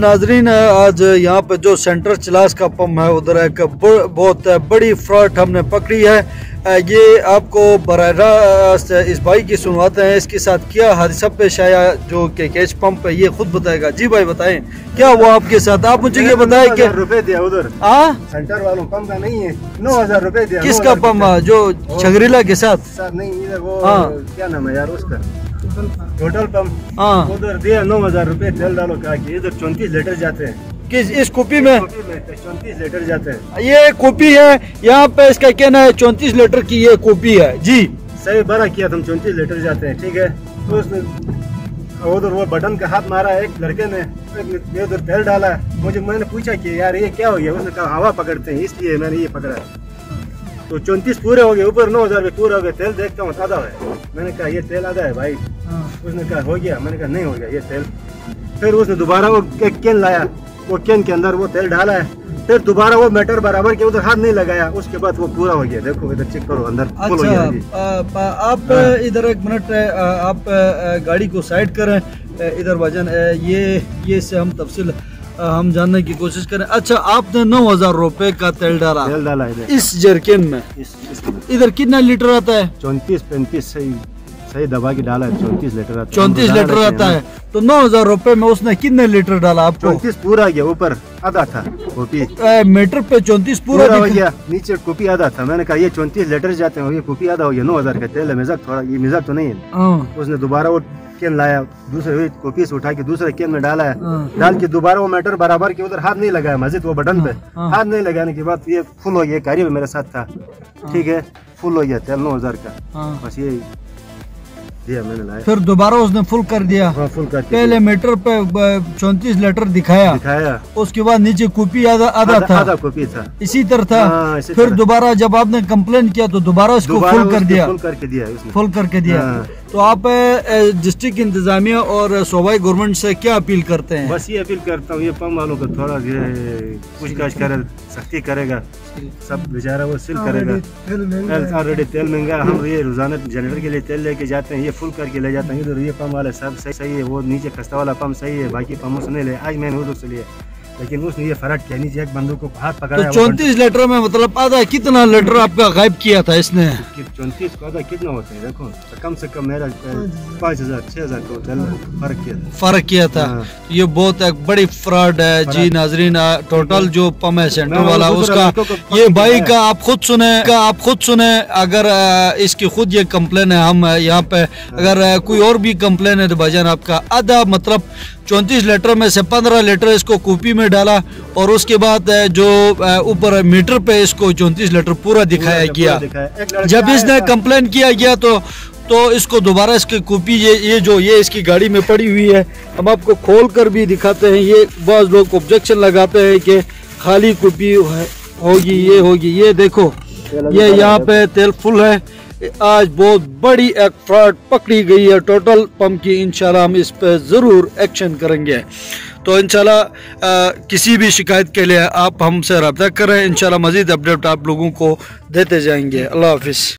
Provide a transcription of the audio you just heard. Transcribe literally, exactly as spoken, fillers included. नाजरीन, आज यहाँ पे जो सेंट्रल चिलास का पम्प है उधर एक बहुत बड़ी फ्रॉड हमने पकड़ी है। ये आपको बरारास्त इस भाई की सुनवाते हैं, इसके साथ क्या हादसा पेश आया जो कि कैश पंप है ये खुद बताएगा। जी भाई बताएं, क्या हुआ आपके साथ? आप मुझे ये बताएं कि रुपए दिया उधर सेंटर वालों पंप का नहीं है, नौ हजार रुपए दिया। किसका पंप है? जो छगरीला के साथ क्या नाम है यार उसका, टोटल पंप उधर दिया नौ हजार रूपए। तेल डालो कहा कि इधर चौंतीस लीटर जाते हैं किस इस कॉपी में, चौंतीस लीटर जाते हैं। ये कॉपी है यहाँ पे, इसका कहना है चौंतीस लीटर की ये कॉपी है। जी सही बड़ा किया तुम, चौंतीस लीटर जाते हैं ठीक है। तो उसने उधर वो बटन का हाथ मारा एक लड़के ने, उधर तेल डाला। मुझे मैंने पूछा कि यार ये क्या हो गया, उसने कहा हवा पकड़ते हैं इसलिए मैंने ये पकड़ा। तो चौंतीस पूरे हो गए, ऊपर नौ हजार पूरे हो गए। तेल देखता हूँ आधा है, मैंने कहा ये तेल आधा है भाई। उसने कहा हो गया, मैंने कहा नहीं हो गया ये तेल। फिर उसने दोबारा वो एक केन लाया, वो केन के अंदर वो तेल डाला है। फिर दोबारा वो मीटर बराबर के उधर हाथ नहीं लगाया, उसके बाद वो पूरा हो गया। देखो इधर चेक करो अंदर। अच्छा आप इधर एक मिनट, आप गाड़ी को साइड करें इधर वजन, ये ये से हम तफसील हम जानने की कोशिश करें। अच्छा आपने नौ हजार रूपए का तेल डाला तेल डाला इस जरकिन में, इधर कितना लीटर आता है? चौंतीस पैंतीस सही सही दबा के डाला है, चौंतीस लीटर आता है। चौंतीस लीटर आता है तो नौ हजार रूपए में उसने कितने लीटर डाला आपको? चौंतीस पूरा गया, ऊपर आधा था कॉपी। मीटर पे चौंतीस पूरा हो गया, नीचे कॉपी आधा था। मैंने कहा ये चौंतीस लीटर जाते हैं, ये कॉपी आधा हो गया, नौ हजार का तेल है। मिजाज थोड़ा ये मिजाज तो नहीं है। उसने दोबारा वो केन लाया, दूसरे कॉपी से उठा के दूसरे केन में डाला है। डाल के दोबारा वो मीटर बराबर के उधर हाथ नहीं लगाया, मस्जिद वो बटन पे हाथ नहीं लगाने के बाद ये फुल हो गया। कार्य में मेरे साथ था ठीक है, फुल हो गया तेल नौ हजार का। बस ये दिया मैंने लाया, फिर दोबारा उसने फुल कर दिया। हाँ, फुल कर पहले मीटर पे चौंतीस लीटर दिखाया दिखाया उसके बाद नीचे कॉपी आधा आधा था, आधा कॉपी था, इसी तरह था। हाँ, इसी फिर दोबारा जब आपने कंप्लेंट किया तो दोबारा उसको फुल कर दिया, फुल करके दिया उसने, फुल करके दिया। तो आप डिस्ट्रिक्ट इंतजामिया और सूबाई गवर्नमेंट से क्या अपील करते हैं? बस ये अपील करता हूँ, ये पंप वालों को थोड़ा पूछताछ करे, सख्ती करेगा, सब बेचारा वो सिल करेगा। ऑलरेडी तेल महंगा, हम ये रोजाना जनरेटर के लिए तेल लेके जाते हैं, ये फुल करके ले जाते हैं। इधर ये पंप वाला सब सही सही है, वो नीचे खस्ता वाला पंप सही है, बाकी पंपों से नहीं ले। आज मैंने उधर से लिया लेकिन उसने ये फराट किया, नीचे एक बंदूक को हाथ पकड़ा। तो चौंतीस लीटर में मतलब आधा कितना लीटर आपका गायब किया था इसने? चौंतीस का आधा कितना होता है देखो, कम से कम मेरा पाँच हजार छह हजार फर्क किया था, फर्क किया था। हाँ। ये बहुत एक बड़ी फ्रॉड है जी नाजरीन। टोटल जो पम्प है सेंटर वाला उसका, ये भाई का आप खुद सुने का आप खुद सुने अगर इसकी खुद ये कम्प्लेन है। हम यहाँ पे अगर कोई और भी कम्प्लेन है तो भाईजान आपका आधा मतलब चौंतीस लीटर में से पंद्रह लीटर इसको कॉपी में डाला और उसके बाद जो ऊपर मीटर पे इसको चौंतीस लीटर पूरा दिखाया गया। जब इसने कंप्लेन किया गया तो तो इसको दोबारा इसकी कॉपी ये ये जो ये इसकी गाड़ी में पड़ी हुई है, हम आपको खोल कर भी दिखाते हैं। ये बहुत लोग ऑब्जेक्शन लगाते हैं कि खाली कॉपी होगी, ये होगी। ये देखो ये यहाँ पे तेल फुल है। आज बहुत बड़ी एक फ्रॉड पकड़ी गई है टोटल पंप की। इंशाल्लाह हम इस पर ज़रूर एक्शन करेंगे। तो इंशाल्लाह किसी भी शिकायत के लिए आप हमसे रब्ता करें, इंशाल्लाह मज़ीद अपडेट आप लोगों को देते जाएंगे। अल्लाह हाफिज़।